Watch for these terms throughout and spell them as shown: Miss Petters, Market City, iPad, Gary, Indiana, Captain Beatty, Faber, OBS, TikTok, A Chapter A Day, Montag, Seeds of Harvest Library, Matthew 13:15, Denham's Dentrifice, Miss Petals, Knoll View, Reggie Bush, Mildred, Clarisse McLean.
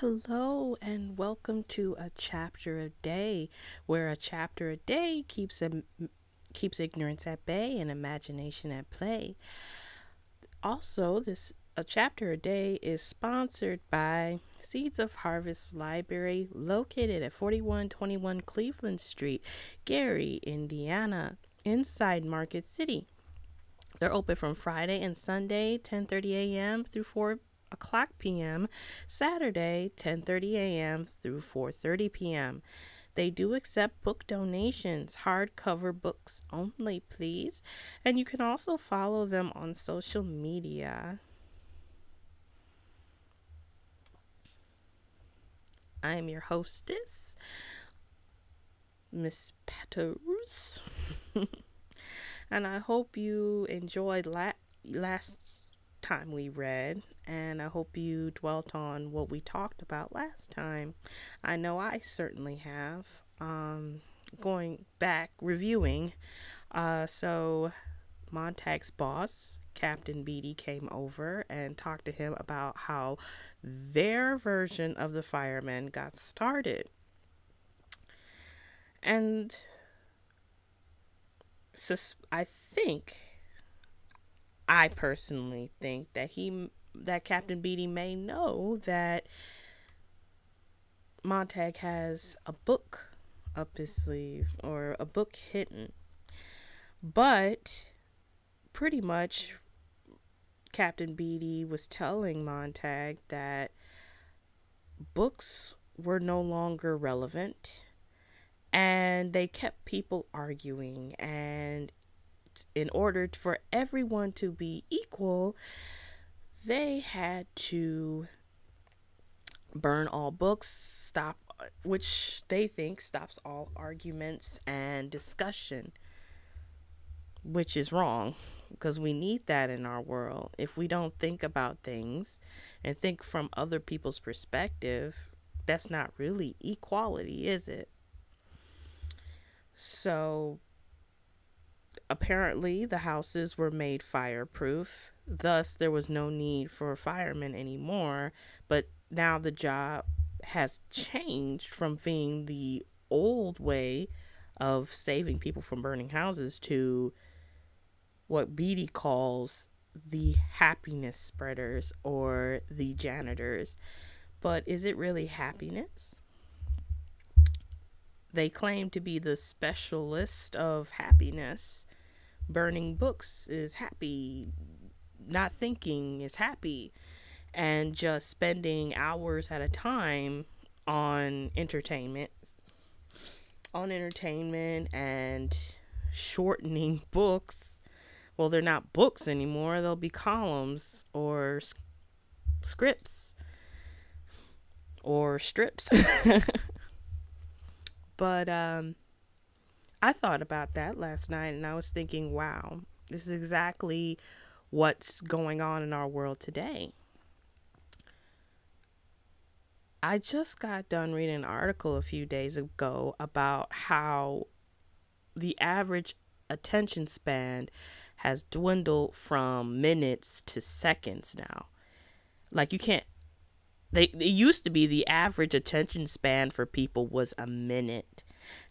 Hello and welcome to A Chapter A Day, where a chapter a day keeps ignorance at bay and imagination at play. Also, this A Chapter A Day is sponsored by Seeds of Harvest Library, located at 4121 Cleveland Street, Gary, Indiana, inside Market City. They're open from Friday and Sunday, 10:30 a.m. through 4:00 p.m. Saturday, 10:30 a.m. through 4:30 p.m. They do accept book donations, hardcover books only, please. And you can also follow them on social media. I am your hostess, Miss Petters, and I hope you enjoyed last time we read, and I hope you dwelt on what we talked about last time. I know I certainly have, going back reviewing. So Montag's boss, Captain Beatty, came over and talked to him about how their version of the firemen got started, and I personally think that Captain Beatty may know that Montag has a book up his sleeve, or a book hidden. But pretty much Captain Beatty was telling Montag that books were no longer relevant, and they kept people arguing, and in order for everyone to be equal, they had to burn all books, stop, which they think stops all arguments and discussion, which is wrong, because we need that in our world. If we don't think about things and think from other people's perspective, that's not really equality, is it? So apparently the houses were made fireproof, thus there was no need for firemen anymore. But now the job has changed from being the old way of saving people from burning houses to what Beatty calls the happiness spreaders, or the janitors. But is it really happiness? They claim to be the specialist of happiness. Burning books is happy. Not thinking is happy. And just spending hours at a time on entertainment. On entertainment and shortening books. Well, they're not books anymore. They'll be columns or scripts. Or strips. But I thought about that last night, and I was thinking, wow, this is exactly what's going on in our world today. I just got done reading an article a few days ago about how the average attention span has dwindled from minutes to seconds now. Like, you can't. It used to be the average attention span for people was a minute.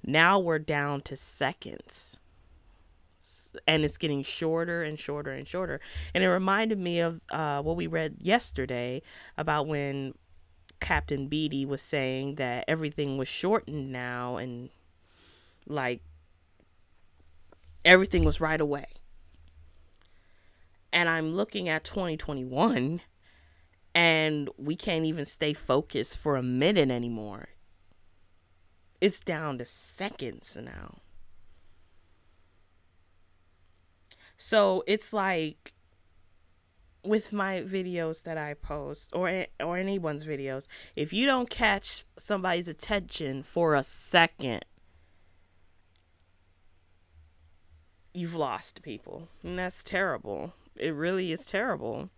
Now we're down to seconds. And it's getting shorter and shorter and shorter. And it reminded me of what we read yesterday about when Captain Beatty was saying that everything was shortened now, and like everything was right away. And I'm looking at 2021. And we can't even stay focused for a minute anymore. It's down to seconds now. So it's like with my videos that I post, or anyone's videos, if you don't catch somebody's attention for a second, you've lost people. And that's terrible. It really is terrible.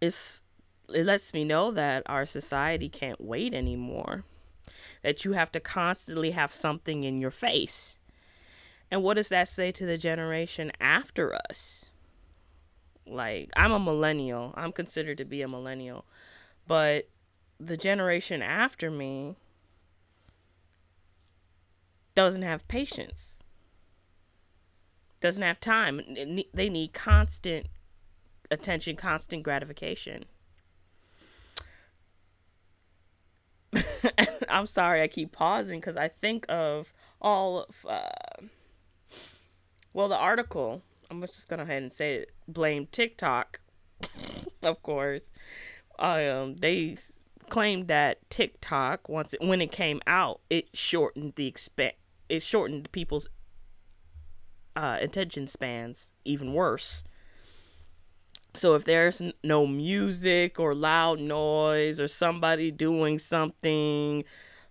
It lets me know that our society can't wait anymore, that you have to constantly have something in your face. And what does that say to the generation after us? Like, I'm a millennial. I'm considered to be a millennial, but the generation after me doesn't have patience, doesn't have time. They need constant attention, constant gratification. I'm sorry I keep pausing because I think of all of, well, the article, I'm just going to go ahead and say it, blame TikTok, of course. They claimed that TikTok, when it came out, it shortened people's attention spans even worse. So if there's no music or loud noise or somebody doing something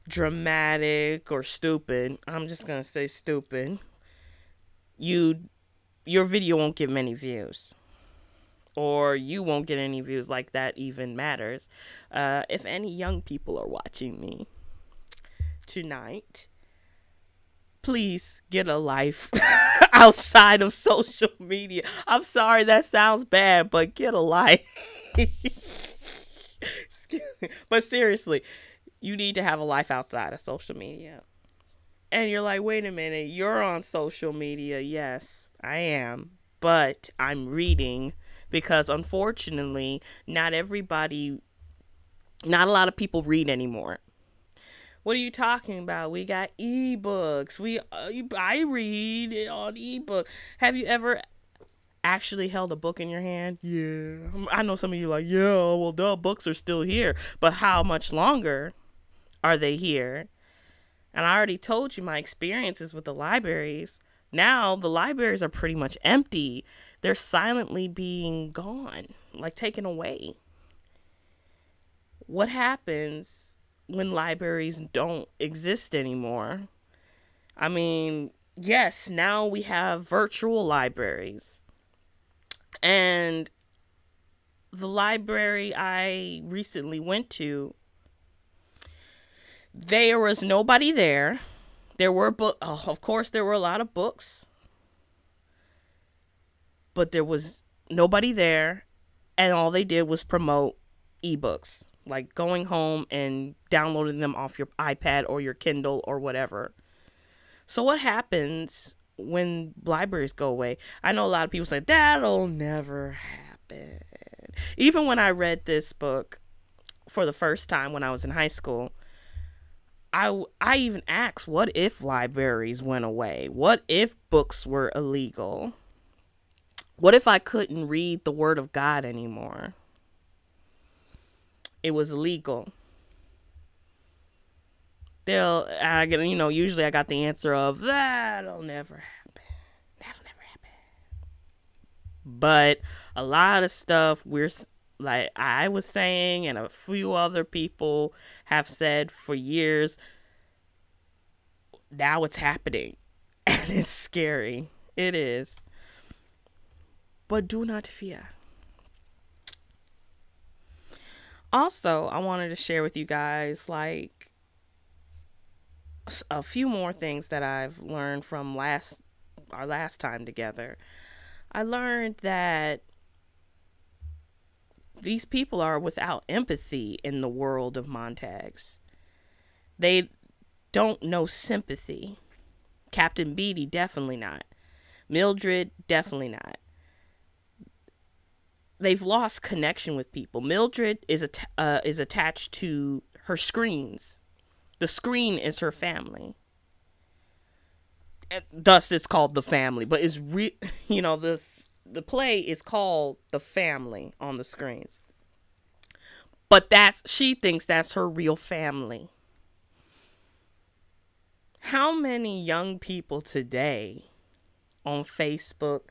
dramatic or stupid, I'm just going to say stupid, your video won't get many views, or you won't get any views. Like that even matters. If any young people are watching me tonight, please get a life outside of social media. I'm sorry that sounds bad, but get a life. But seriously, you need to have a life outside of social media. And you're like, wait a minute, you're on social media. Yes, I am. But I'm reading, because unfortunately, not a lot of people read anymore. What are you talking about? We got ebooks. I read on ebook. Have you ever actually held a book in your hand? Yeah. I know some of you are like, yeah, well, duh, books are still here. But how much longer are they here? And I already told you my experiences with the libraries. Now the libraries are pretty much empty. They're silently being gone, like taken away. What happens when libraries don't exist anymore? I mean, yes, now we have virtual libraries. And the library I recently went to, there was nobody there. There were books. Oh, of course, there were a lot of books. But there was nobody there. And all they did was promote ebooks. Like going home and downloading them off your iPad or your Kindle or whatever. So what happens when libraries go away? I know a lot of people say, that'll never happen. Even when I read this book for the first time when I was in high school, I even asked, what if libraries went away? What if books were illegal? What if I couldn't read the Word of God anymore? It was illegal. Usually I got the answer of, that'll never happen. That'll never happen. But a lot of stuff I was saying, and a few other people have said for years, now it's happening. And it's scary. It is. But do not fear. Also, I wanted to share with you guys, like, a few more things that I've learned from our last time together. I learned that these people are without empathy in the world of Montags. They don't know sympathy. Captain Beatty, definitely not. Mildred, definitely not. They've lost connection with people. Mildred is attached to her screens. The screen is her family. And thus, it's called The Family. But it's the play is called The Family on the screens. But she thinks that's her real family. How many young people today on Facebook,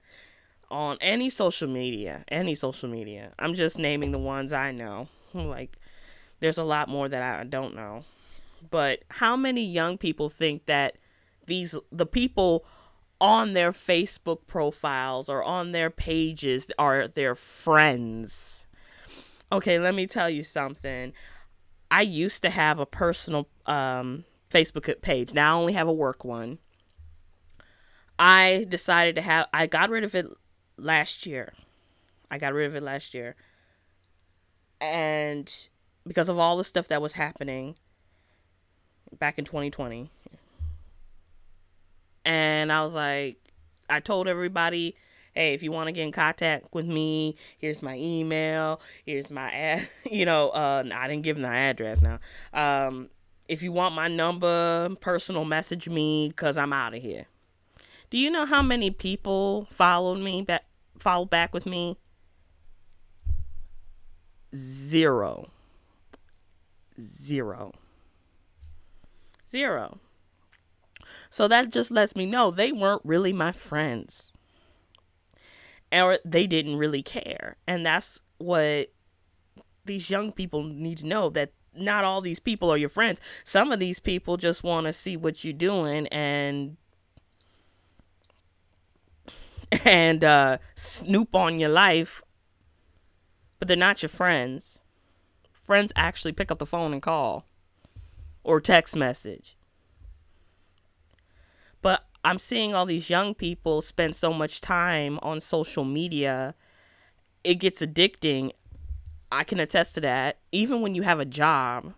on any social media, I'm just naming the ones I know, like there's a lot more that I don't know, but how many young people think that the people on their Facebook profiles or on their pages are their friends? Okay, let me tell you something. I used to have a personal Facebook page. Now I only have a work one. I got rid of it last year. And because of all the stuff that was happening back in 2020. And I was like, I told everybody, hey, if you want to get in contact with me, here's my email, here's my ad, you know, I didn't give them the address now. If you want my number, personal message me, because I'm out of here. Do you know how many people followed back with me? Zero. So that just lets me know they weren't really my friends, or they didn't really care. And that's what these young people need to know, that not all these people are your friends. Some of these people just want to see what you're doing and snoop on your life, but they're not your friends. Friends actually pick up the phone and call or text message. But I'm seeing all these young people spend so much time on social media. It gets addicting. I can attest to that. Even when you have a job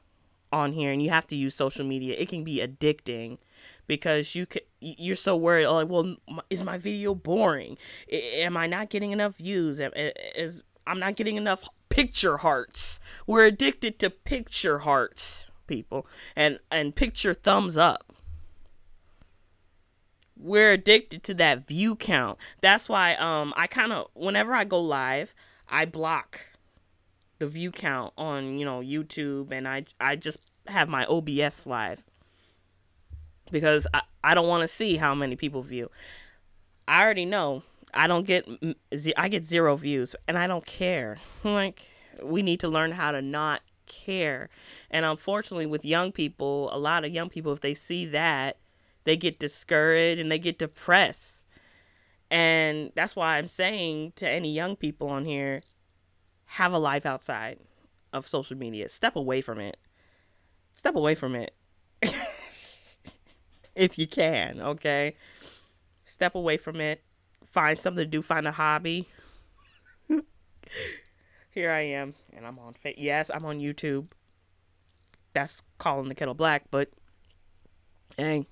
on here and you have to use social media, it can be addicting because you're so worried. Like, well, is my video boring? Am I not getting enough views? I'm not getting enough picture hearts. We're addicted to picture hearts, people, and picture thumbs up. We're addicted to that view count. That's why I kind of, whenever I go live, I block the view count on, you know, YouTube, and I just have my OBS live because I don't want to see how many people view. I already know I get zero views, and I don't care. Like, we need to learn how to not care. And unfortunately, with young people, a lot of young people, if they see that, they get discouraged and they get depressed. And that's why I'm saying to any young people on here, have a life outside of social media. Step away from it. Step away from it. If you can, okay? Step away from it. Find something to do. Find a hobby. Here I am. And I'm on Facebook. Yes, I'm on YouTube. That's calling the kettle black, but hey.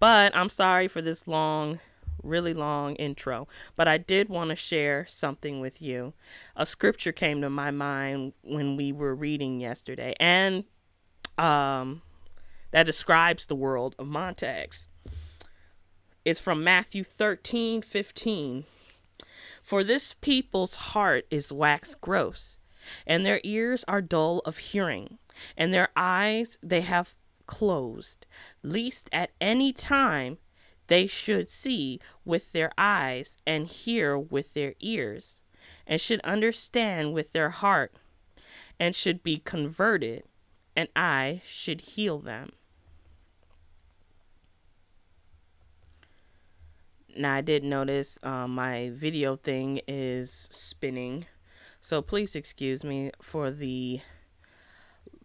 But I'm sorry for this long, really long intro. But I did want to share something with you. A scripture came to my mind when we were reading yesterday. And that describes the world of Montags. It's from Matthew 13:15. For this people's heart is waxed gross, and their ears are dull of hearing, and their eyes they have closed, lest at any time they should see with their eyes and hear with their ears, and should understand with their heart, and should be converted, and I should heal them. Now, I did notice my video thing is spinning, so please excuse me for the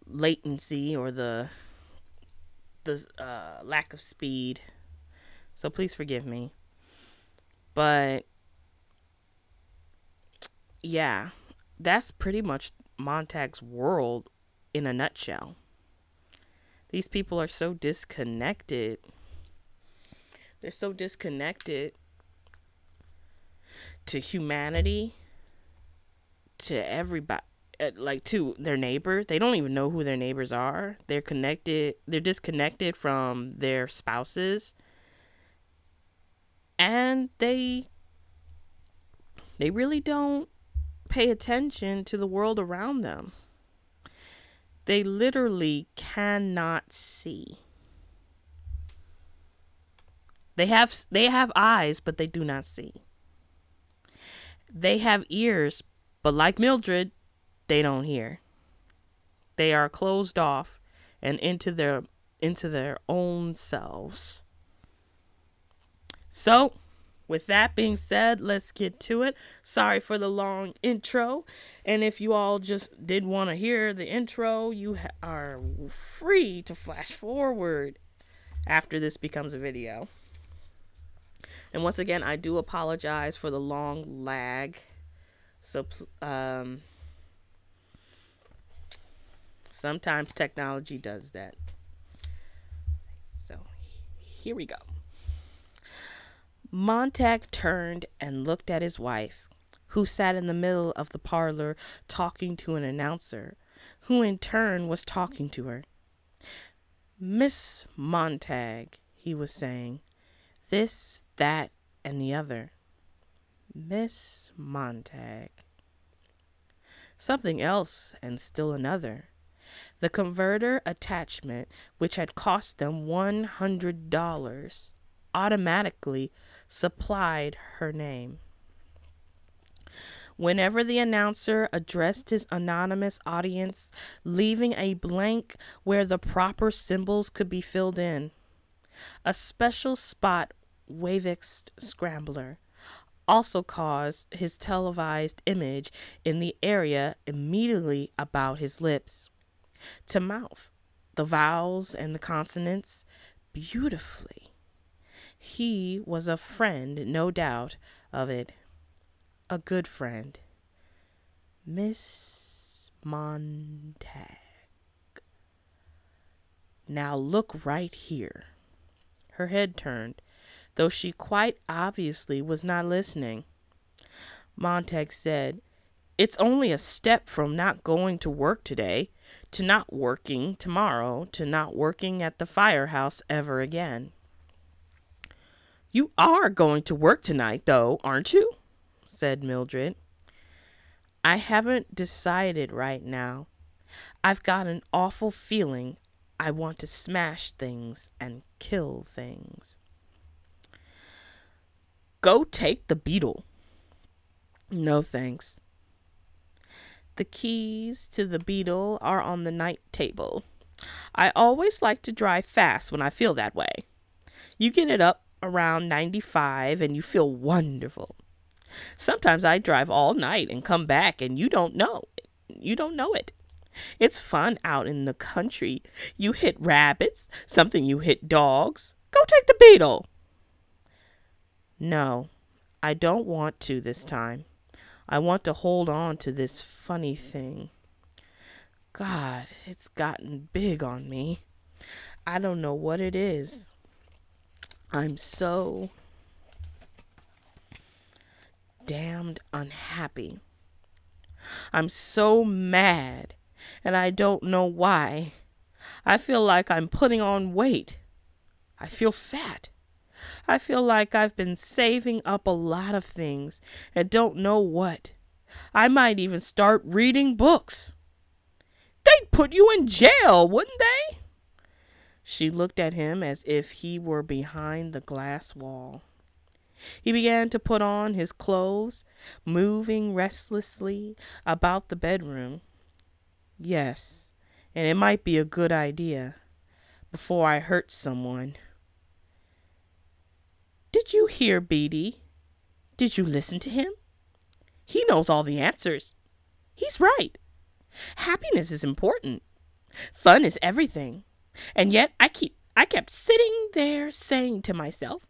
latency or the lack of speed, so please forgive me. But yeah, that's pretty much Montag's world in a nutshell. These people are so disconnected. They're so disconnected to humanity, to everybody. Like, to their neighbors. They don't even know who their neighbors are. They're disconnected from their spouses, and they really don't pay attention to the world around them. They literally cannot see. They have eyes, but they do not see. They have ears, but like Mildred, they don't hear. They are closed off and into their own selves. So, with that being said, let's get to it. Sorry for the long intro. And if you all just did want to hear the intro, you are free to flash forward after this becomes a video. And once again, I do apologize for the long lag. So, Sometimes technology does that. So here we go. Montag turned and looked at his wife, who sat in the middle of the parlor talking to an announcer, who in turn was talking to her. "Miss Montag," he was saying, "this, that, and the other. Miss Montag." Something else and still another. The converter attachment, which had cost them $100, automatically supplied her name. Whenever the announcer addressed his anonymous audience, leaving a blank where the proper symbols could be filled in. A special spot Wavexed Scrambler also caused his televised image in the area immediately about his lips to mouth the vowels and the consonants beautifully. He was a friend, no doubt of it. A good friend. Miss Montag. "Now look right here." Her head turned, though she quite obviously was not listening. Montag said, "It's only a step from not going to work today, to not working tomorrow, to not working at the firehouse ever again." "You are going to work tonight, though, aren't you?" said Mildred. "I haven't decided right now. I've got an awful feeling I want to smash things and kill things." "Go take the beetle." "No, thanks. The keys to the beetle are on the night table. I always like to drive fast when I feel that way. You get it up around 95 and you feel wonderful. Sometimes I drive all night and come back and you don't know it. It's fun out in the country. You hit rabbits, something you hit dogs. Go take the beetle." "No, I don't want to this time. I want to hold on to this funny thing. God, it's gotten big on me. I don't know what it is. I'm so damned unhappy. I'm so mad, and I don't know why. I feel like I'm putting on weight. I feel fat. I feel like I've been saving up a lot of things and don't know what. I might even start reading books." "They'd put you in jail, wouldn't they?" She looked at him as if he were behind the glass wall. He began to put on his clothes, moving restlessly about the bedroom. "Yes, and it might be a good idea before I hurt someone. Did you hear Beatty? Did you listen to him? He knows all the answers. He's right. Happiness is important. Fun is everything. And yet I kept sitting there saying to myself,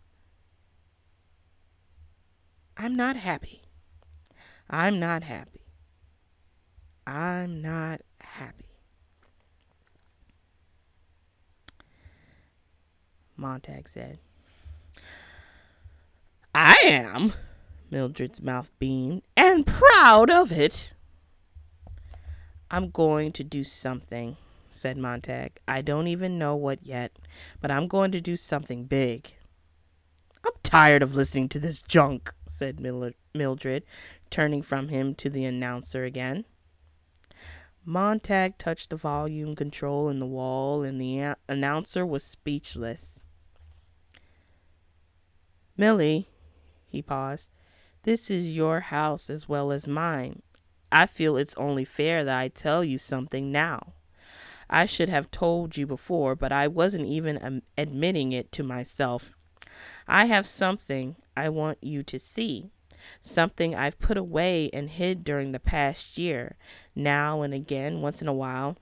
I'm not happy. I'm not happy. I'm not happy." Montag said, "I am," Mildred's mouth beamed, "and proud of it." "I'm going to do something," said Montag. "I don't even know what yet, but I'm going to do something big." "I'm tired of listening to this junk," said Mildred, turning from him to the announcer again. Montag touched the volume control in the wall, and the announcer was speechless. "Millie," he paused, "this is your house as well as mine. I feel it's only fair that I tell you something now. I should have told you before, but I wasn't even admitting it to myself. I have something I want you to see, something I've put away and hid during the past year, now and again, once in a while.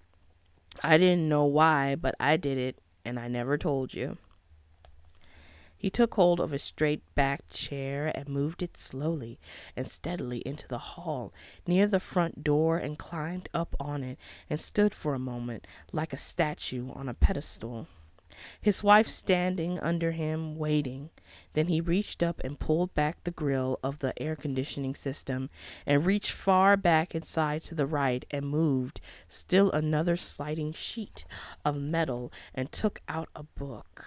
I didn't know why, but I did it, and I never told you." He took hold of a straight-backed chair and moved it slowly and steadily into the hall near the front door and climbed up on it and stood for a moment like a statue on a pedestal, his wife standing under him, waiting. Then he reached up and pulled back the grill of the air-conditioning system and reached far back inside to the right and moved still another sliding sheet of metal and took out a book.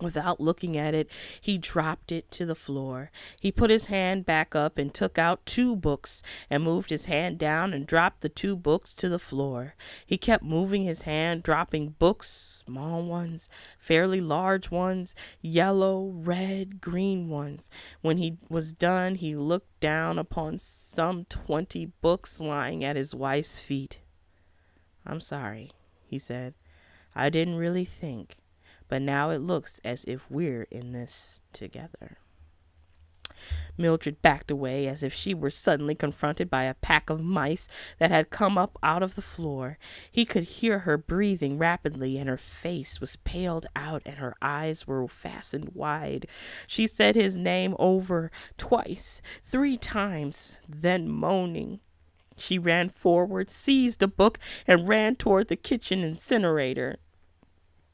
Without looking at it, he dropped it to the floor. He put his hand back up and took out two books and moved his hand down and dropped the two books to the floor. He kept moving his hand, dropping books, small ones, fairly large ones, yellow, red, green ones. When he was done, he looked down upon some 20 books lying at his wife's feet. "I'm sorry," he said. "I didn't really think. But now it looks as if we're in this together." Mildred backed away as if she were suddenly confronted by a pack of mice that had come up out of the floor. He could hear her breathing rapidly, and her face was paled out and her eyes were fastened wide. She said his name over twice, three times, then moaning. She ran forward, seized a book, and ran toward the kitchen incinerator.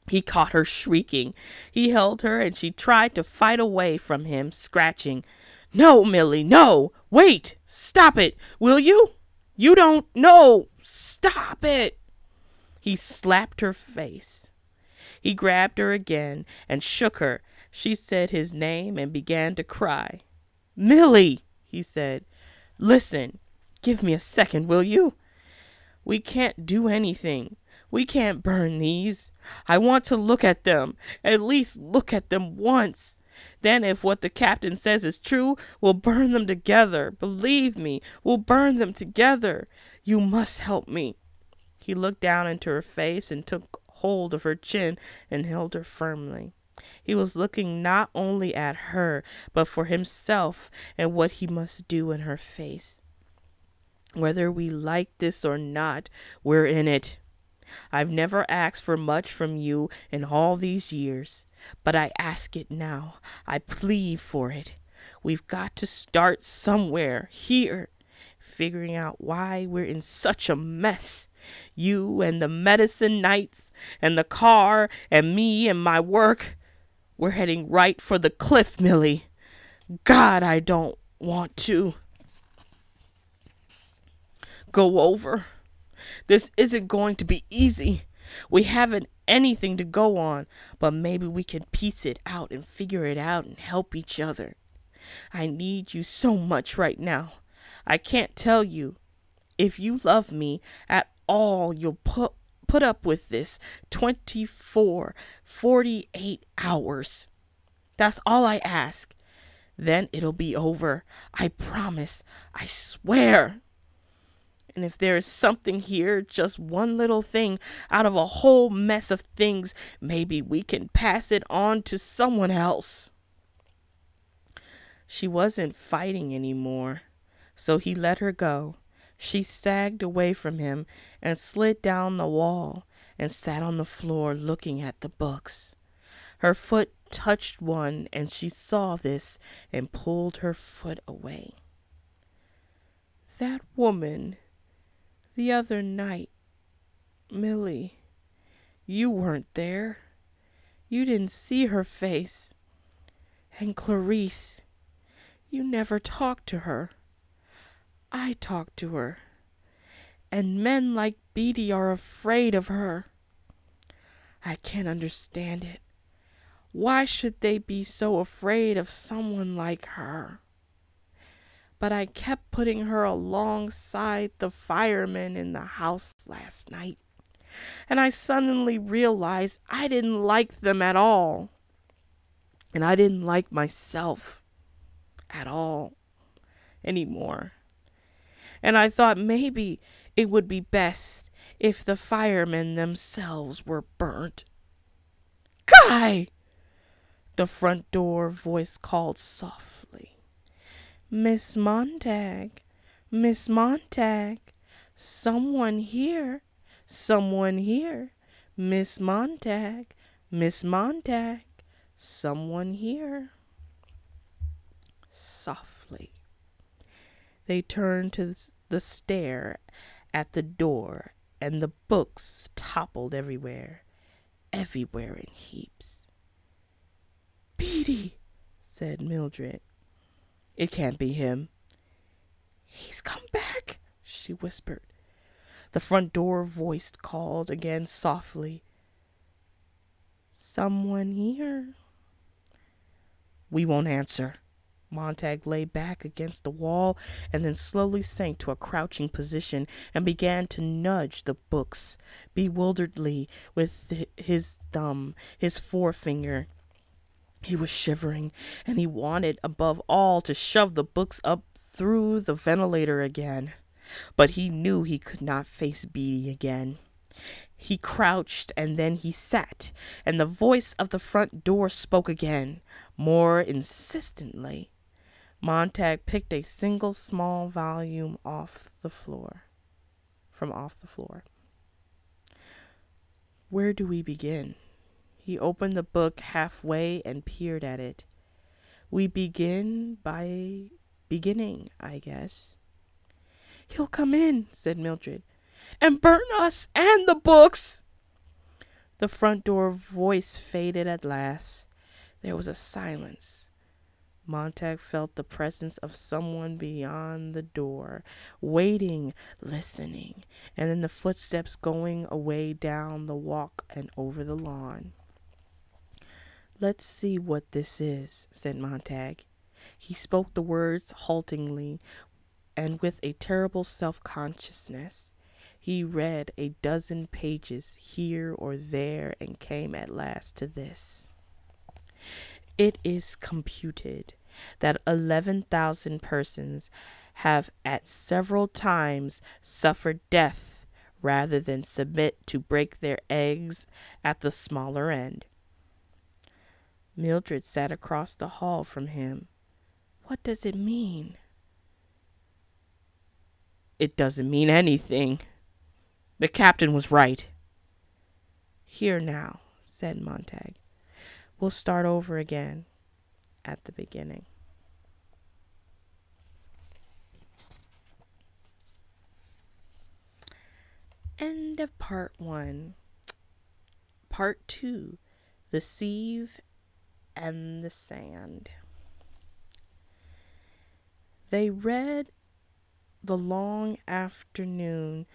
He caught her shrieking. He held her, and she tried to fight away from him, scratching. "No, Millie, no! Wait! Stop it! Will you? You don't know! Stop it!" He slapped her face. He grabbed her again and shook her. She said his name and began to cry. "Millie," he said, "listen, give me a second, will you? We can't do anything. We can't burn these. I want to look at them. At least look at them once. Then if what the captain says is true, we'll burn them together. Believe me, we'll burn them together. You must help me." He looked down into her face and took hold of her chin and held her firmly. He was looking not only at her, but for himself and what he must do in her face. "Whether we like this or not, we're in it. I've never asked for much from you in all these years, but I ask it now. I plead for it. We've got to start somewhere, here, figuring out why we're in such a mess. You and the medicine nights and the car and me and my work. We're heading right for the cliff, Millie. God, I don't want to go over. This isn't going to be easy. We haven't anything to go on, but maybe we can piece it out and figure it out and help each other. I need you so much right now. I can't tell you. If you love me at all, you'll put up with this 48 hours. That's all I ask. Then it'll be over. I promise. I swear. And if there is something here, just one little thing out of a whole mess of things, maybe we can pass it on to someone else." She wasn't fighting anymore, so he let her go. She sagged away from him and slid down the wall and sat on the floor looking at the books. Her foot touched one, and she saw this and pulled her foot away. "That woman... the other night, Millie, you weren't there. You didn't see her face. And Clarisse, you never talked to her. I talked to her. And men like Beatty are afraid of her. I can't understand it. Why should they be so afraid of someone like her? But I kept putting her alongside the firemen in the house last night, and I suddenly realized I didn't like them at all, and I didn't like myself at all anymore. And I thought maybe it would be best if the firemen themselves were burnt. Guy!" The front door voice called softly. "Miss Montag, Miss Montag, someone here, someone here, Miss Montag, Miss Montag, someone here." Softly, they turned to the stare at the door, and the books toppled everywhere, everywhere in heaps. "Beatty," said Mildred. "It can't be him." "He's come back," she whispered. The front door voice called again softly. "Someone here?" "We won't answer." Montag lay back against the wall and then slowly sank to a crouching position and began to nudge the books, bewilderedly, with his thumb, his forefinger. He was shivering, and he wanted, above all, to shove the books up through the ventilator again. But he knew he could not face Beatty again. He crouched, and then he sat, and the voice of the front door spoke again, more insistently. Montag picked a single small volume off the floor. "Where do we begin?" He opened the book halfway and peered at it. "We begin by beginning, I guess." "He'll come in," said Mildred, "and burn us and the books." The front door voice faded at last. There was a silence. Montag felt the presence of someone beyond the door, waiting, listening, and then the footsteps going away down the walk and over the lawn. "Let's see what this is," said Montag. He spoke the words haltingly, and with a terrible self-consciousness. He read a dozen pages here or there and came at last to this. "It is computed that 11,000 persons have at several times suffered death rather than submit to break their eggs at the smaller end." Mildred sat across the hall from him. "What does it mean?" "It doesn't mean anything. The captain was right." "Here now," said Montag. "We'll start over again at the beginning." End of part one. Part two, The Sieve and the Sand. They read the long afternoon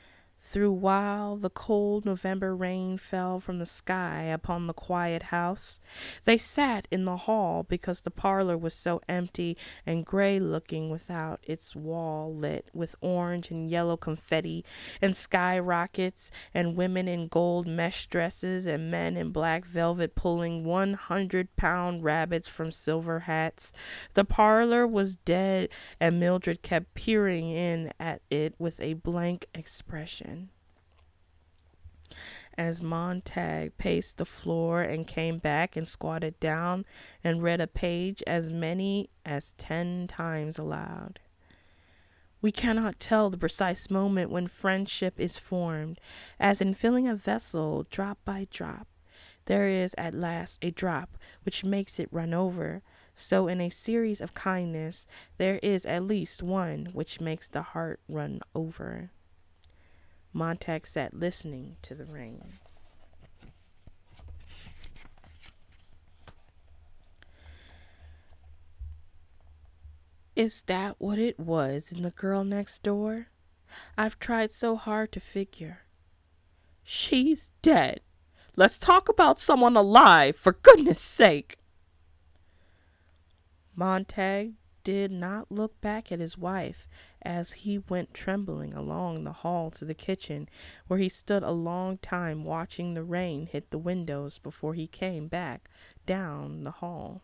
through while the cold November rain fell from the sky upon the quiet house. They sat in the hall because the parlor was so empty and gray-looking without, its wall lit with orange and yellow confetti and sky rockets, and women in gold mesh dresses and men in black velvet pulling 100-pound rabbits from silver hats. The parlor was dead, and Mildred kept peering in at it with a blank expression. As Montag paced the floor and came back and squatted down and read a page as many as 10 times aloud. We cannot tell the precise moment when friendship is formed, as in filling a vessel drop by drop. There is at last a drop which makes it run over. So in a series of kindness, there is at least one which makes the heart run over. Montag sat listening to the rain. Is that what it was in the girl next door? I've tried so hard to figure. She's dead. Let's talk about someone alive, for goodness sake. Montag did not look back at his wife as he went trembling along the hall to the kitchen, where he stood a long time watching the rain hit the windows before he came back down the hall.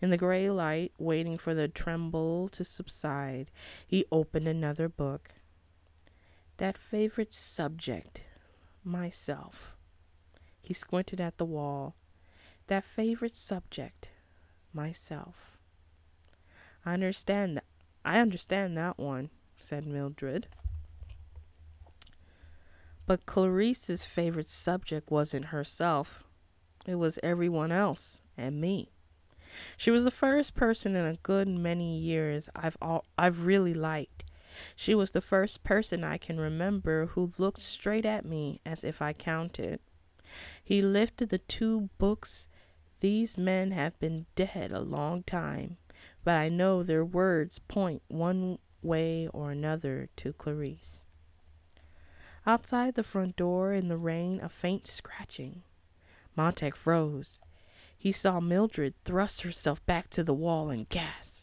In the gray light, waiting for the tremble to subside, he opened another book. That favorite subject, myself. He squinted at the wall. That favorite subject, myself. I understand that one, said Mildred. But Clarisse's favorite subject wasn't herself. It was everyone else and me. She was the first person in a good many years I've really liked. She was the first person I can remember who looked straight at me as if I counted. He lifted the two books. These men have been dead a long time, but I know their words point one way or another to Clarisse. Outside the front door in the rain, a faint scratching. Montag froze. He saw Mildred thrust herself back to the wall and gasp.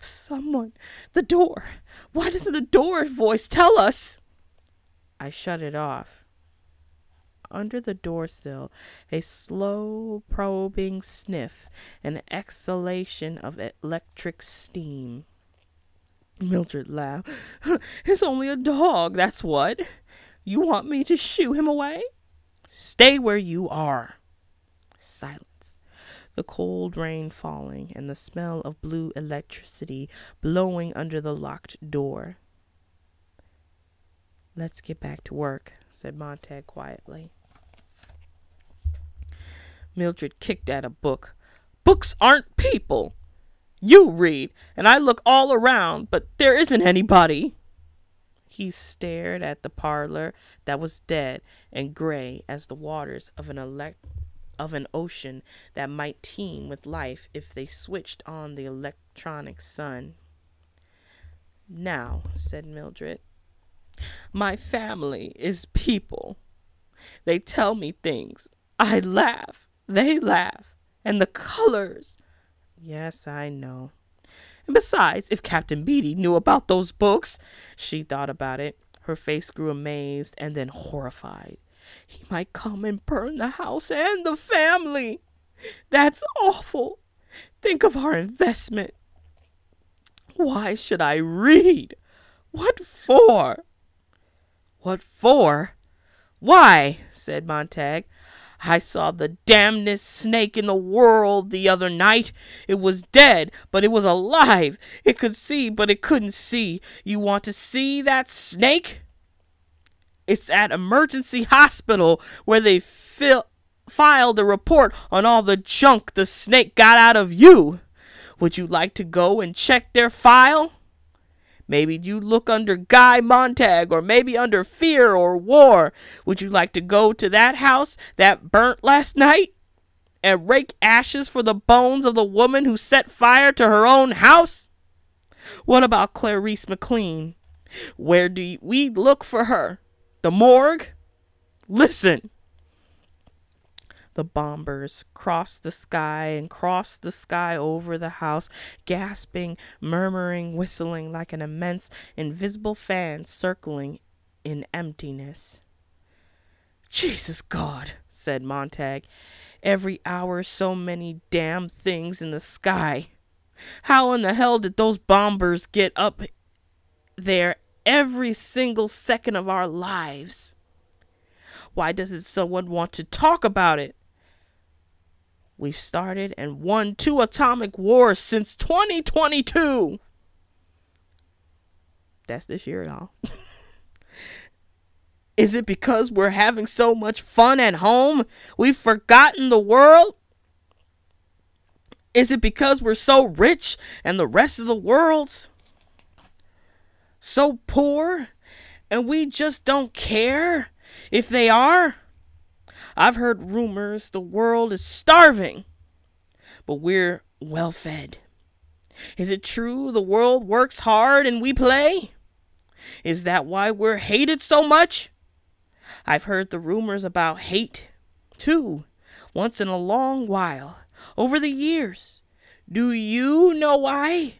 "Someone! The door! Why doesn't the door voice tell us?" I shut it off. Under the door sill, a slow, probing sniff, an exhalation of electric steam. Mildred laughed. "It's only a dog, that's what. You want me to shoo him away? Stay where you are." Silence, the cold rain falling, and the smell of blue electricity blowing under the locked door. "Let's get back to work," said Montag quietly. Mildred kicked at a book. "Books aren't people. You read, and I look all around, but there isn't anybody." He stared at the parlor that was dead and gray as the waters of an ocean that might teem with life if they switched on the electronic sun. "Now," said Mildred, "my family is people. They tell me things. I laugh. They laugh. And the colors. Yes, I know. And besides, if Captain Beatty knew about those books," she thought about it. Her face grew amazed and then horrified. "He might come and burn the house and the family. That's awful. Think of our investment. Why should I read? What for?" "What for? Why?" said Montag. "I saw the damnedest snake in the world the other night. It was dead, but it was alive. It could see, but it couldn't see. You want to see that snake? It's at emergency hospital where they filed a report on all the junk the snake got out of you. Would you like to go and check their file? Maybe you look under Guy Montag, or maybe under fear or war. Would you like to go to that house that burnt last night and rake ashes for the bones of the woman who set fire to her own house? What about Clarisse McLean? Where do we look for her? The morgue? Listen." The bombers crossed the sky over the house, gasping, murmuring, whistling like an immense, invisible fan circling in emptiness. "Jesus God," said Montag. "Every hour so many damn things in the sky. How in the hell did those bombers get up there every single second of our lives? Why doesn't someone want to talk about it? We've started and won 2 atomic wars since 2022. That's this year, y'all. Is it because we're having so much fun at home we've forgotten the world? Is it because we're so rich and the rest of the world's so poor, and we just don't care if they are? I've heard rumors the world is starving, but we're well fed. Is it true the world works hard and we play? Is that why we're hated so much? I've heard the rumors about hate, too, once in a long while, over the years. Do you know why?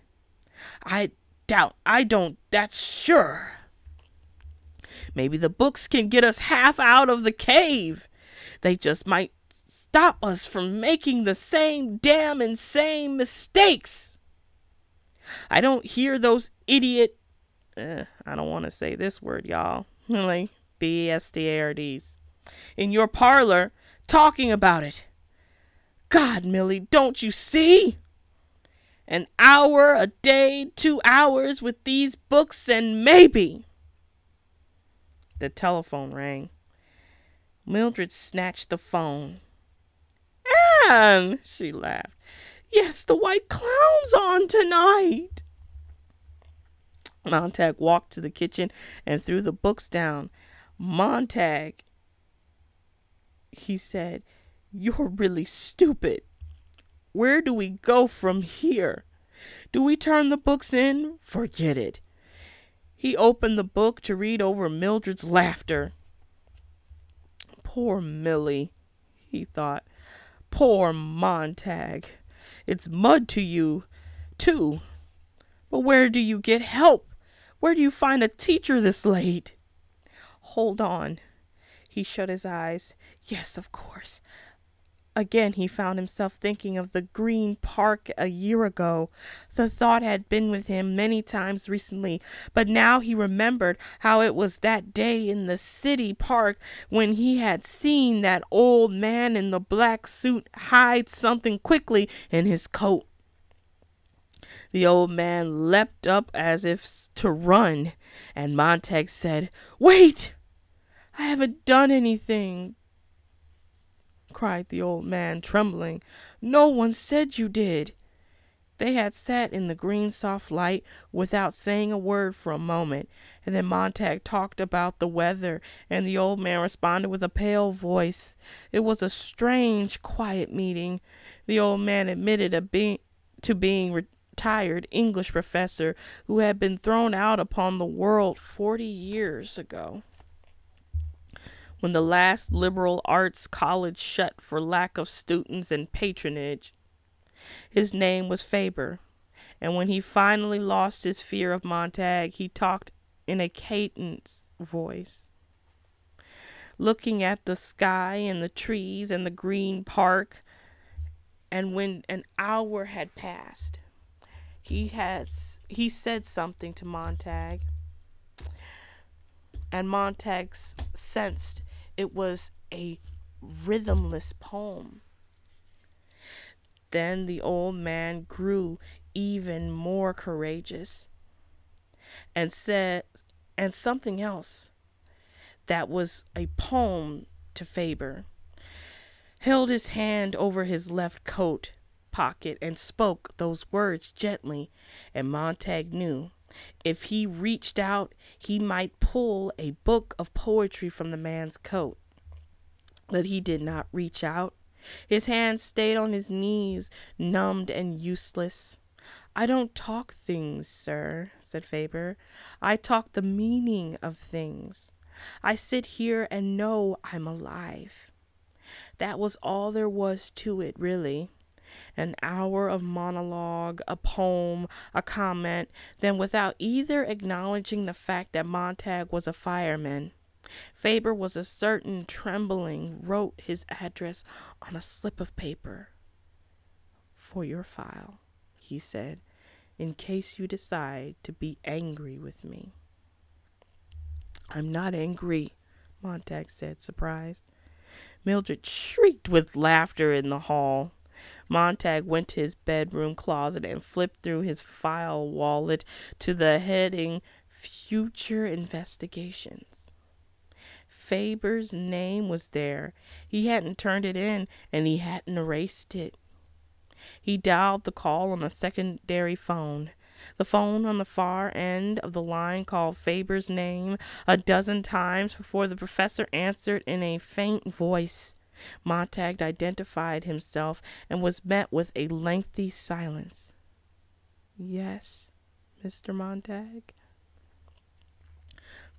I don't, that's sure. Maybe the books can get us half out of the cave. They just might stop us from making the same damn insane mistakes. I don't hear those idiot, I don't want to say this word, y'all, like bastards, in your parlor talking about it. God, Millie, don't you see? An hour a day, 2 hours with these books, and maybe." The telephone rang. Mildred snatched the phone. am," she laughed. "Yes, the white clown's on tonight." Montag walked to the kitchen and threw the books down. "Montag," he said, "you're really stupid. Where do we go from here? Do we turn the books in? Forget it." He opened the book to read over Mildred's laughter. "Poor Millie," he thought. "Poor Montag. It's mud to you, too. But where do you get help? Where do you find a teacher this late?" "Hold on." He shut his eyes. Yes, of course. Again, he found himself thinking of the Green Park a year ago. The thought had been with him many times recently, but now he remembered how it was that day in the city park when he had seen that old man in the black suit hide something quickly in his coat. The old man leapt up as if to run, and Montag said, "Wait! I haven't done anything," cried the old man, trembling. "No one said you did." They had sat in the green soft light without saying a word for a moment, and then Montag talked about the weather, and the old man responded with a pale voice. It was a strange, quiet meeting. The old man admitted to being retired English professor who had been thrown out upon the world 40 years ago, when the last liberal arts college shut for lack of students and patronage. His name was Faber, and when he finally lost his fear of Montag, he talked in a cadence voice. Looking at the sky and the trees and the green park, and when an hour had passed, he said something to Montag, and Montag sensed it was a rhythmless poem. Then the old man grew even more courageous and said something else that was a poem to Faber, held his hand over his left coat pocket and spoke those words gently, and Montag knew if he reached out, he might pull a book of poetry from the man's coat. But he did not reach out. His hands stayed on his knees, numbed and useless. "I don't talk things, sir," said Faber. "I talk the meaning of things. I sit here and know I'm alive." That was all there was to it, really. An hour of monologue, a poem, a comment, then without either acknowledging the fact that Montag was a fireman, Faber was a certain trembling, wrote his address on a slip of paper. "For your file," he said, "in case you decide to be angry with me." "I'm not angry," Montag said, surprised. Mildred shrieked with laughter in the hall. Montag went to his bedroom closet and flipped through his file wallet to the heading "Future Investigations." Faber's name was there. He hadn't turned it in, and he hadn't erased it. He dialed the call on a secondary phone. The phone on the far end of the line called Faber's name a dozen times before the professor answered in a faint voice. Montag identified himself and was met with a lengthy silence. "Yes, Mr. Montag?"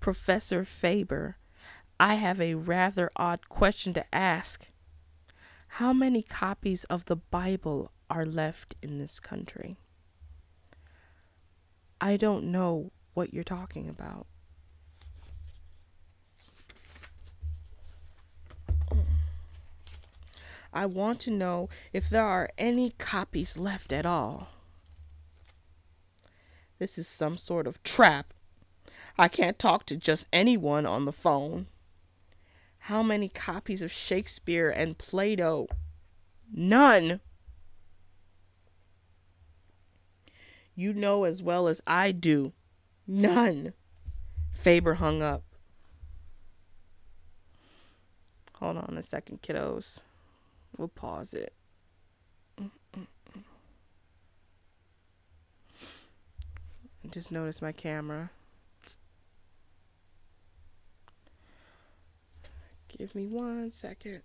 "Professor Faber, I have a rather odd question to ask. How many copies of the Bible are left in this country?" "I don't know what you're talking about." "I want to know if there are any copies left at all." "This is some sort of trap. I can't talk to just anyone on the phone." "How many copies of Shakespeare and Plato?" "None." "You know as well as I do." "None." Faber hung up. Hold on a second, kiddos. We'll pause it. I just noticed my camera. Give me 1 second.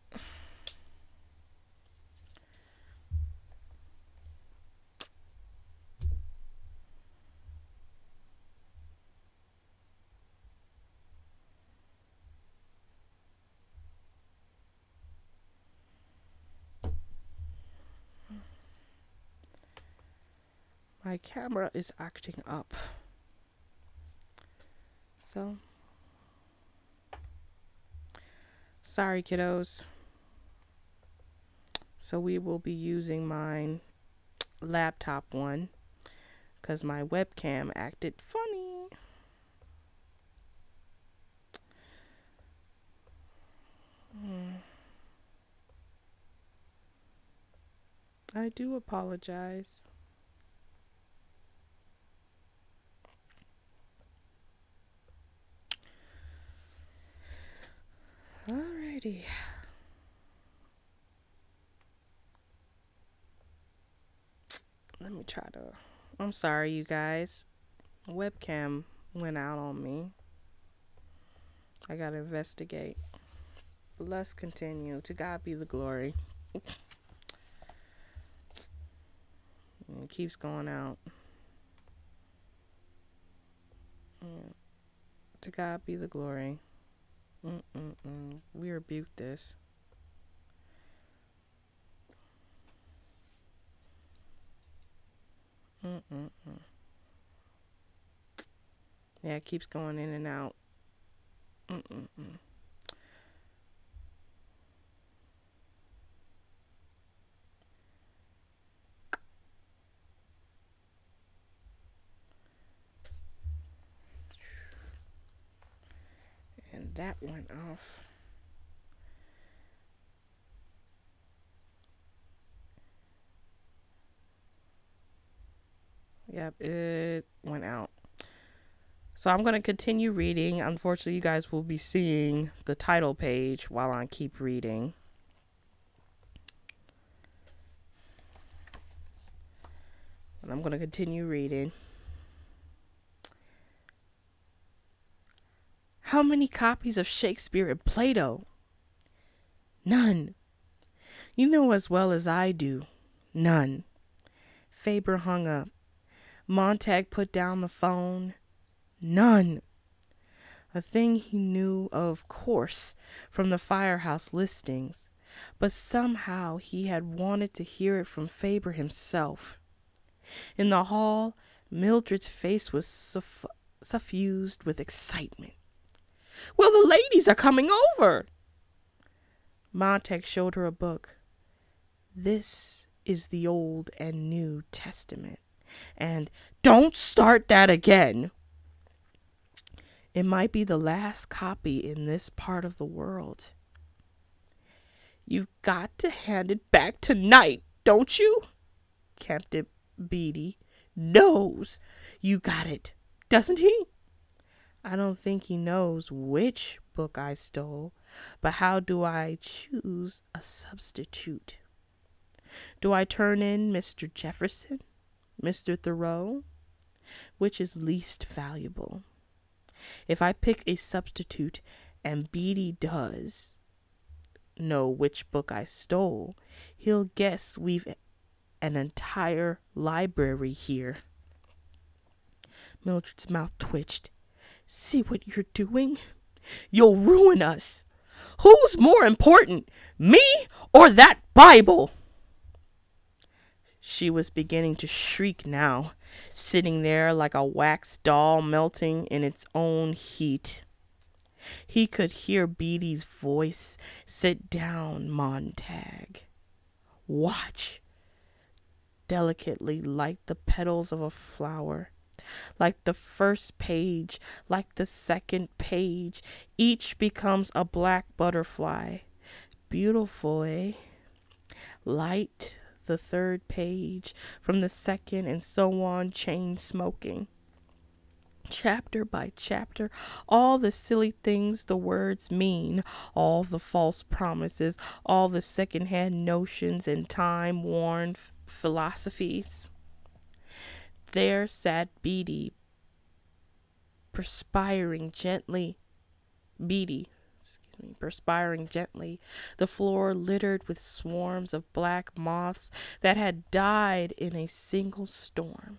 My camera is acting up. So, sorry kiddos. So we will be using my laptop one because my webcam acted funny. I do apologize. Alrighty. Let me try to... I'm sorry, you guys. Webcam went out on me. I gotta investigate. Let's continue. To God be the glory. It keeps going out. Yeah. To God be the glory. We rebuke this. Yeah, it keeps going in and out. That went off. Yep, it went out. So I'm going to continue reading. Unfortunately, you guys will be seeing the title page while I keep reading. And I'm going to continue reading. How many copies of Shakespeare and Plato? None. You know as well as I do. None. Faber hung up. Montag put down the phone. None. A thing he knew, of course, from the firehouse listings, but somehow he had wanted to hear it from Faber himself. In the hall, Mildred's face was suffused with excitement. Well, the ladies are coming over. Montag showed her a book. This is the Old and New Testament. And don't start that again. It might be the last copy in this part of the world. You've got to hand it back tonight, don't you? Captain Beatty knows you got it, doesn't he? I don't think he knows which book I stole, but how do I choose a substitute? Do I turn in Mr. Jefferson, Mr. Thoreau? Which is least valuable? If I pick a substitute and Beatty does know which book I stole, he'll guess we've an entire library here. Mildred's mouth twitched. See what you're doing? You'll ruin us. Who's more important, me or that Bible? She was beginning to shriek now, sitting there like a wax doll melting in its own heat. He could hear Beatty's voice. Sit down, Montag. Watch. Delicately, like the petals of a flower. Like the first page, like the second page, each becomes a black butterfly. Beautiful, eh? Light, the third page, from the second, and so on, chain smoking. chapter by chapter, all the silly things the words mean, all the false promises, all the secondhand notions and time-worn philosophies. There sat Beatty, perspiring gently. The floor littered with swarms of black moths that had died in a single storm.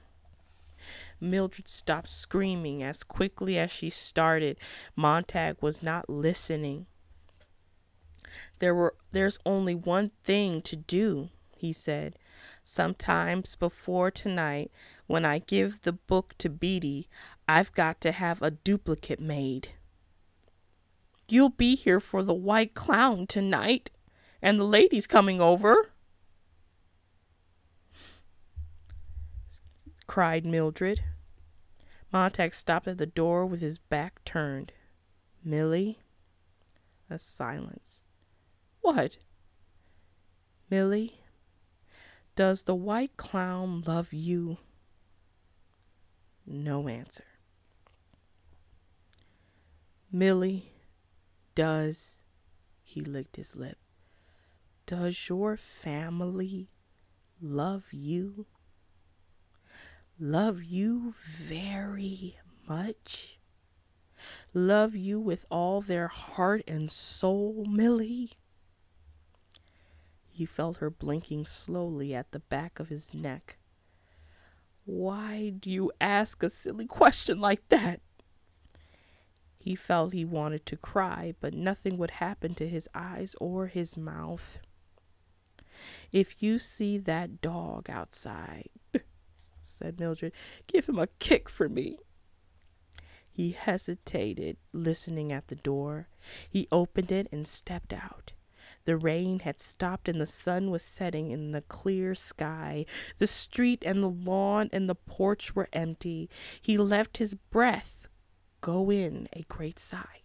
Mildred stopped screaming as quickly as she started. Montag was not listening. There's only one thing to do, he said. Sometimes before tonight, when I give the book to Beatty, I've got to have a duplicate made. You'll be here for the white clown tonight, and the lady's coming over, cried Mildred. Montag stopped at the door with his back turned. Millie? A silence. What? Millie? Does the white clown love you? No answer. Millie, does, he licked his lip, does your family love you? Love you very much? Love you with all their heart and soul, Millie? He felt her blinking slowly at the back of his neck. Why do you ask a silly question like that? He felt he wanted to cry, but nothing would happen to his eyes or his mouth. If you see that dog outside, said Mildred, give him a kick for me. He hesitated, listening at the door. He opened it and stepped out. The rain had stopped and the sun was setting in the clear sky. The street and the lawn and the porch were empty. He left his breath go in a great sigh.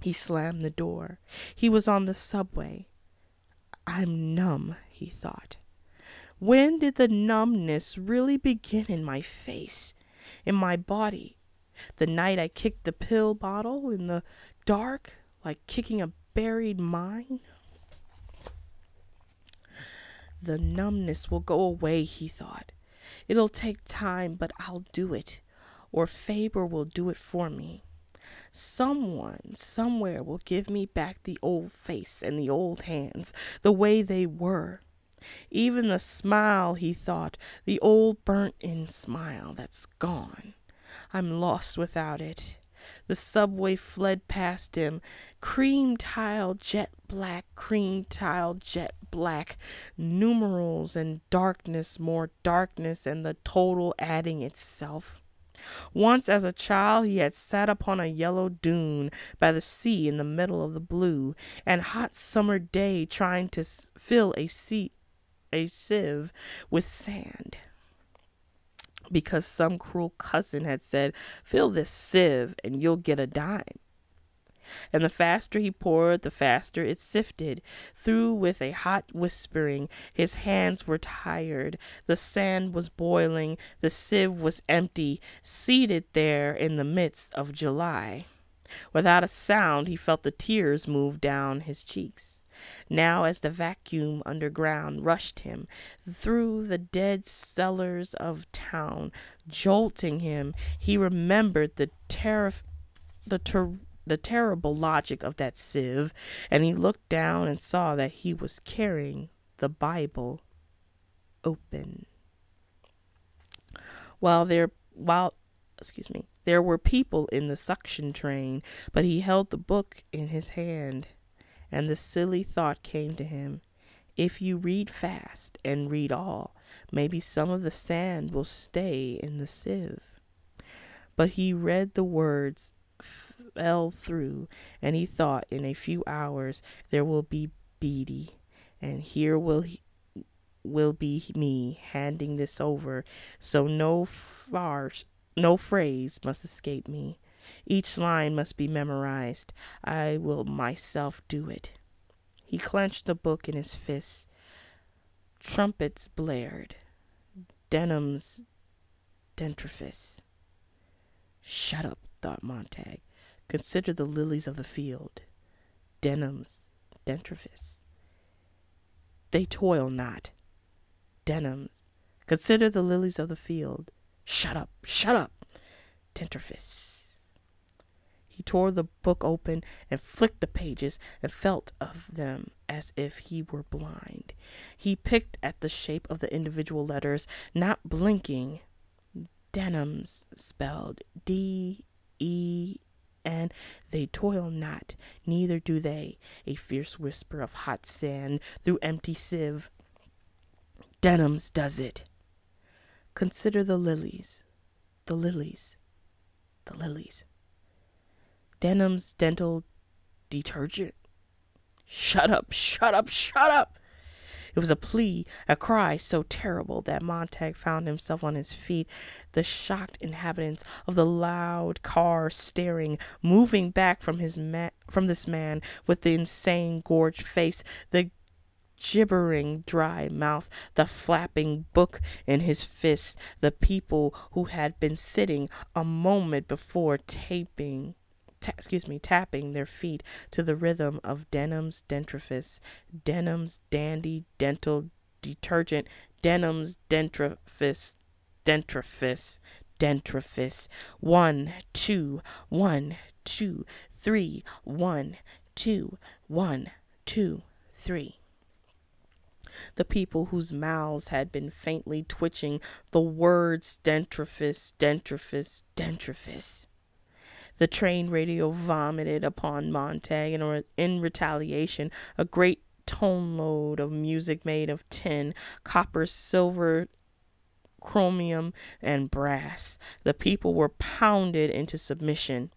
He slammed the door. He was on the subway. I'm numb, he thought. When did the numbness really begin in my face, in my body? The night I kicked the pill bottle in the dark, like kicking a buried mine? The numbness will go away, he thought. It'll take time, but I'll do it, or Faber will do it for me. Someone, somewhere will give me back the old face and the old hands, the way they were. Even the smile, he thought, the old burnt-in smile that's gone. I'm lost without it. The subway fled past him, cream-tile, jet-black, cream-tile, jet-black, numerals and darkness, more darkness, and the total adding itself. Once as a child he had sat upon a yellow dune by the sea in the middle of the blue, and hot summer day trying to fill a sieve with sand. Because some cruel cousin had said, fill this sieve and you'll get a dime. And the faster he poured, the faster it sifted through with a hot whispering. His hands were tired. The sand was boiling. The sieve was empty, seated there in the midst of July. Without a sound, he felt the tears move down his cheeks. Now, as the vacuum underground rushed him through the dead cellars of town, jolting him, he remembered the terrible logic of that sieve, and he looked down and saw that he was carrying the Bible open. There were people in the suction train, but he held the book in his hand, and the silly thought came to him. If you read fast and read all, maybe some of the sand will stay in the sieve. But he read the words, fell through, and he thought, in a few hours there will be Beatty, and here will be me handing this over, so no phrase must escape me. Each line must be memorized. I will myself do it. He clenched the book in his fists. Trumpets blared. Denham's Dentrifice. Shut up, thought Montag. Consider the lilies of the field. Denham's Dentrifice. They toil not. Denham's. Consider the lilies of the field. Shut up, shut up. Dentrifice. He tore the book open and flicked the pages and felt of them as if he were blind. He picked at the shape of the individual letters, not blinking. Denham's spelled D-E-N. They toil not, neither do they. A fierce whisper of hot sand through empty sieve. Denham's does it. Consider the lilies, the lilies, the lilies. Denham's dental detergent. Shut up, shut up, shut up. It was a plea, a cry so terrible that Montag found himself on his feet, the shocked inhabitants of the loud car staring, moving back from this man with the insane gorged face, the gibbering dry mouth, the flapping book in his fist, the people who had been sitting a moment before tapping their feet to the rhythm of Denham's Dentrifice, Denham's dandy dental detergent, Denham's Dentrifice, Dentrifice, Dentrifice. 1 2 1 2 3 1 2 1 2 3. The people whose mouths had been faintly twitching the words Dentrifice, Dentrifice, Dentrifice. The train radio vomited upon Montag, and in retaliation, a great tone load of music made of tin, copper, silver, chromium, and brass. The people were pounded into submission.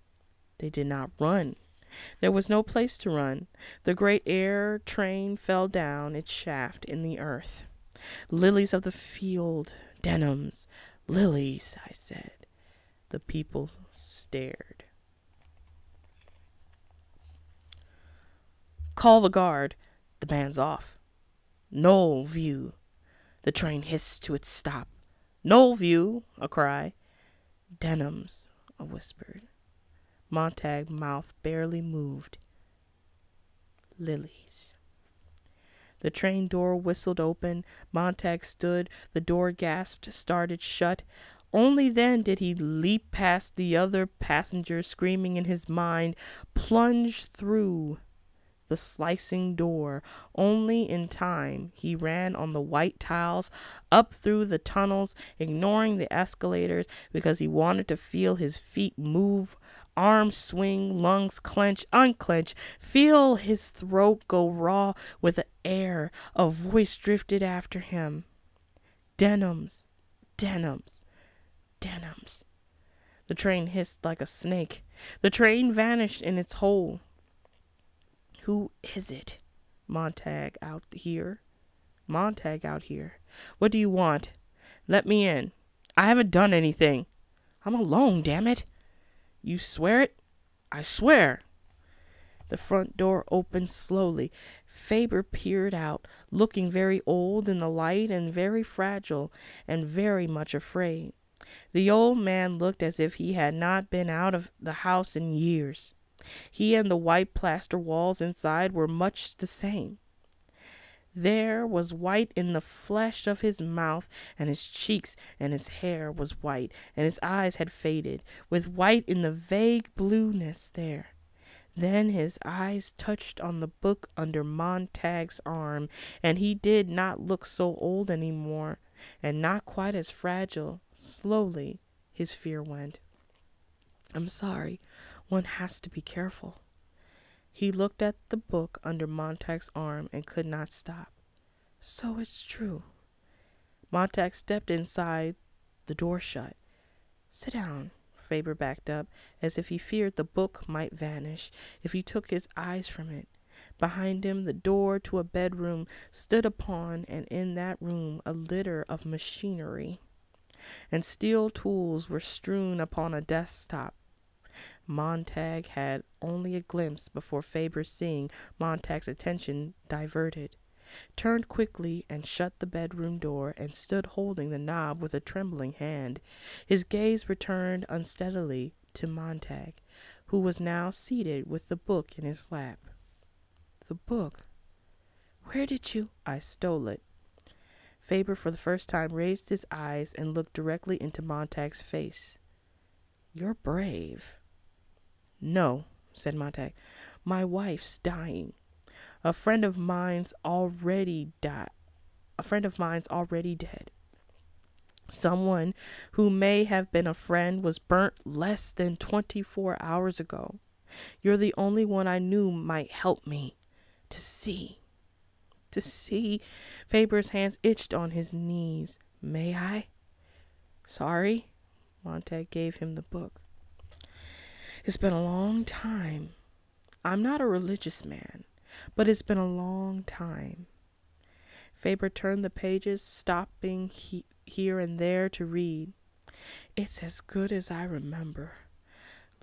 They did not run. There was no place to run. The great air train fell down its shaft in the earth. Lilies of the field, Denham's, lilies, I said. The people stared. Call the guard. The band's off. Knoll View. The train hissed to its stop. Knoll View, a cry. Denham's, I whispered. Montag's mouth barely moved. Lilies. The train door whistled open. Montag stood. The door gasped, started shut. Only then did he leap past the other passenger, screaming in his mind, plunge through the slicing door. Only in time he ran on the white tiles, up through the tunnels, ignoring the escalators because he wanted to feel his feet move, arms swing, lungs clench, unclench, feel his throat go raw with an air. A voice drifted after him. Denham's, Denham's, Denham's. The train hissed like a snake. The train vanished in its hole. Who is it? Montag out here. Montag out here. What do you want? Let me in. I haven't done anything. I'm alone, damn it. You swear it? I swear. The front door opened slowly. Faber peered out, looking very old in the light and very fragile and very much afraid. The old man looked as if he had not been out of the house in years. He and the white plaster walls inside were much the same. There was white in the flesh of his mouth, and his cheeks and his hair was white, and his eyes had faded, with white in the vague blueness there. Then his eyes touched on the book under Montag's arm, and he did not look so old any more, and not quite as fragile. Slowly his fear went. I'm sorry, one has to be careful. He looked at the book under Montag's arm and could not stop. So it's true. Montag stepped inside. The door shut. Sit down. Faber backed up, as if he feared the book might vanish if he took his eyes from it. Behind him, the door to a bedroom stood open, and in that room a litter of machinery and steel tools were strewn upon a desktop. Montag had only a glimpse before Faber, seeing Montag's attention diverted. turned quickly and shut the bedroom door and stood holding the knob with a trembling hand. His gaze returned unsteadily to Montag, who was now seated with the book in his lap. The book? Where did you? I stole it. Faber, for the first time, raised his eyes and looked directly into Montag's face. You're brave. No, said Montag. My wife's dying. A friend of mine's already dead. Someone who may have been a friend was burnt less than 24 hours ago. You're the only one I knew might help me to see. Faber's hands itched on his knees. May I? Sorry. Montag gave him the book. It's been a long time. I'm not a religious man, but it's been a long time. Faber turned the pages, stopping here and there to read. It's as good as I remember.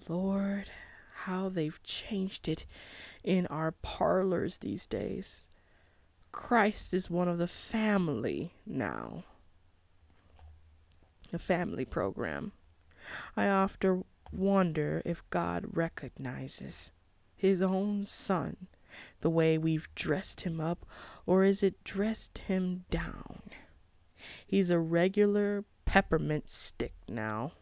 Lord, how they've changed it in our parlors these days. Christ is one of the family now. A family program. I often wonder if God recognizes his own son the way we've dressed him up, or is it dressed him down? He's a regular peppermint stick now,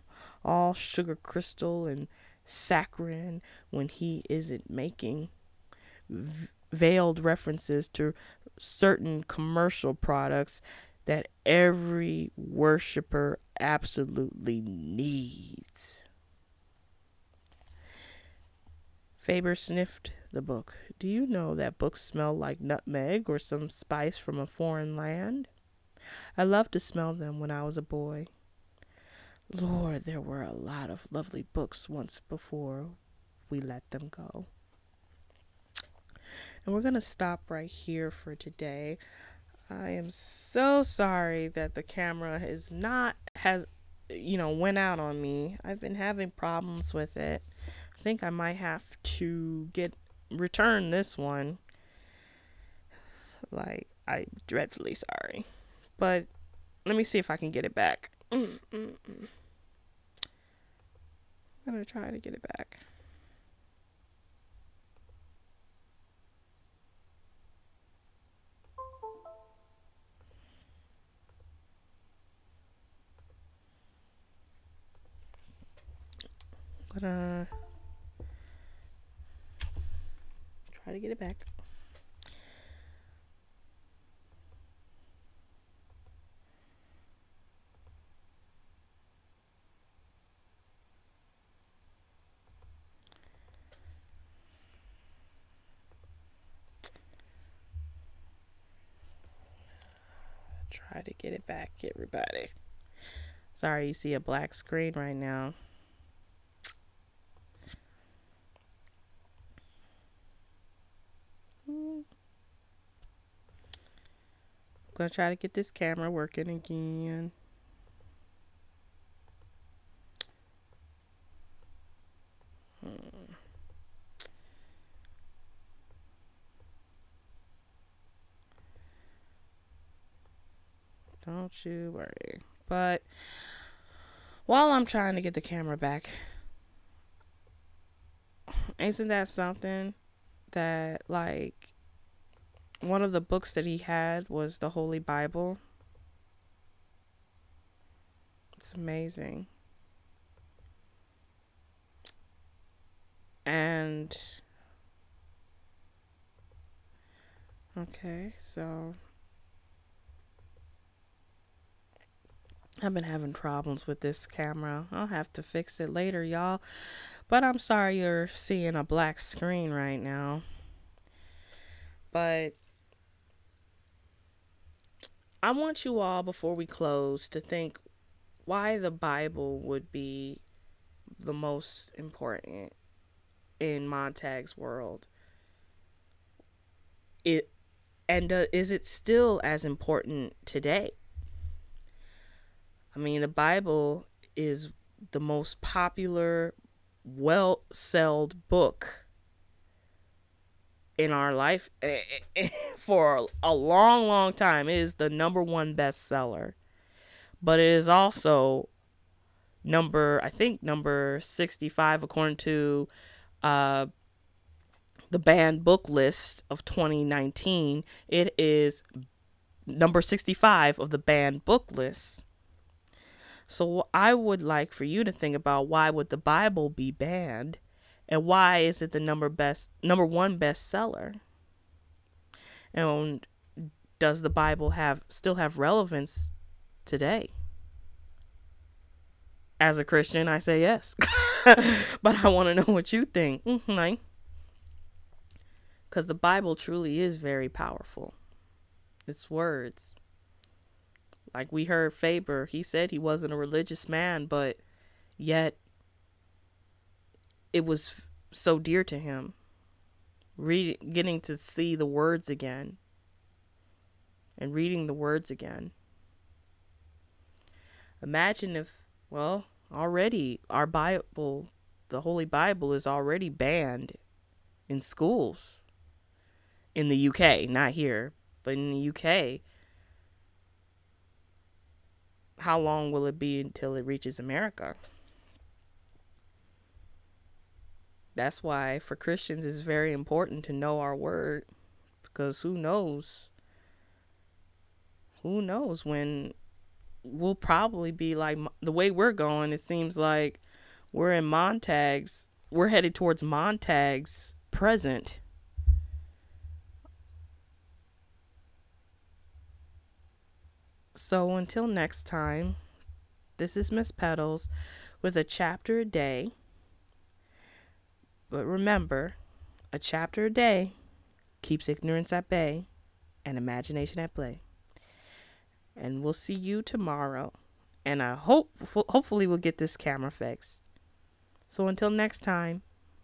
all sugar crystal and saccharine when he isn't making veiled references to certain commercial products that every worshiper absolutely needs. Faber sniffed the book. Do you know that books smell like nutmeg or some spice from a foreign land? I loved to smell them when I was a boy. Lord, there were a lot of lovely books once before we let them go. And we're going to stop right here for today. I am so sorry that the camera went out on me. I've been having problems with it. I think I might have to return this one. Like, I'm dreadfully sorry. But let me see if I can get it back. I'm going to try to get it back. I'm going to try to get it back. Try to get it back, everybody. Sorry, you see a black screen right now. I'm gonna try to get this camera working again. Don't you worry. But while I'm trying to get the camera back, isn't that something that, like, one of the books that he had was the Holy Bible? It's amazing. And okay, so I've been having problems with this camera. I'll have to fix it later, y'all. But I'm sorry you're seeing a black screen right now. But I want you all, before we close, to think why the Bible would be the most important in Montag's world. Is it still as important today? I mean, the Bible is the most popular, well-sold book in our life for a long, long time. It is the #1 bestseller, but it is also number 65 according to the banned book list of 2019. It is number 65 of the banned book list. So I would like for you to think about, why would the Bible be banned? And why is it the #1 bestseller? And does the Bible still have relevance today? As a Christian, I say yes. But I want to know what you think. Because the Bible truly is very powerful. Its words. Like we heard Faber, he said he wasn't a religious man, but yet it was so dear to him. Getting to see the words again. And reading the words again. Imagine if, well, already our Bible, the Holy Bible, is already banned in schools. In the UK, not here, but in the UK. How long will it be until it reaches America? That's why for Christians it's very important to know our word, because who knows when we'll probably be like, the way we're going, it seems like we're headed towards Montag's present. So until next time, this is Miss Petals with A Chapter A Day. But remember, a chapter a day keeps ignorance at bay and imagination at play. And we'll see you tomorrow. And I hopefully we'll get this camera fixed. So until next time.